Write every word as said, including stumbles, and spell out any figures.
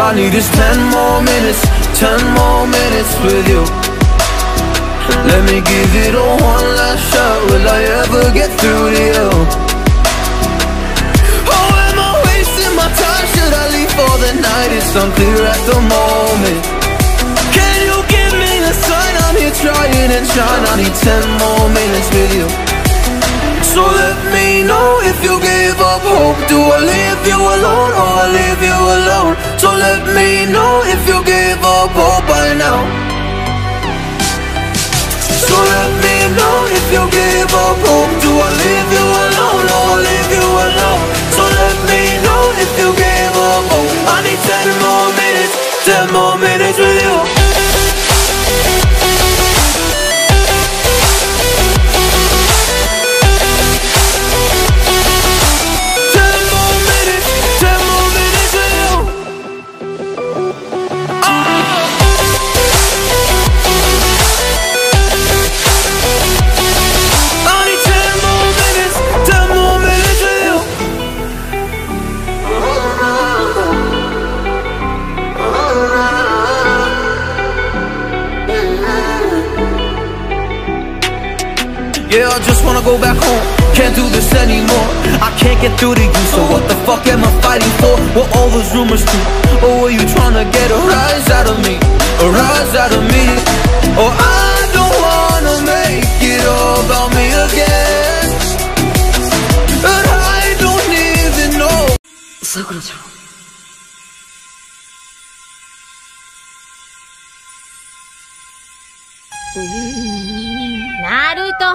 All I need is ten more minutes, ten more minutes with you. Let me give it a one last shot. Will I ever get through to you? Oh, am I wasting my time? Should I leave for the night? It's unclear at the moment. Can you give me a sign? I'm here trying and trying. I need ten more minutes with you. So let me know if you gave up hope. Do I leave you alone or I leave you alone? So let me know if you gave up hope by now. So let me know if you gave up hope. Do I leave you alone or I leave you alone? So let me know if you gave up hope. I need ten more minutes, ten more minutes with you. Yeah, I just wanna go back home. Can't do this anymore. I can't get through to you, so what the fuck am I fighting for? What all those rumors do? Or were you trying to get a rise out of me? A rise out of me? Or I don't wanna make it all about me again, and I don't even know. Sakura-chan. Naruto.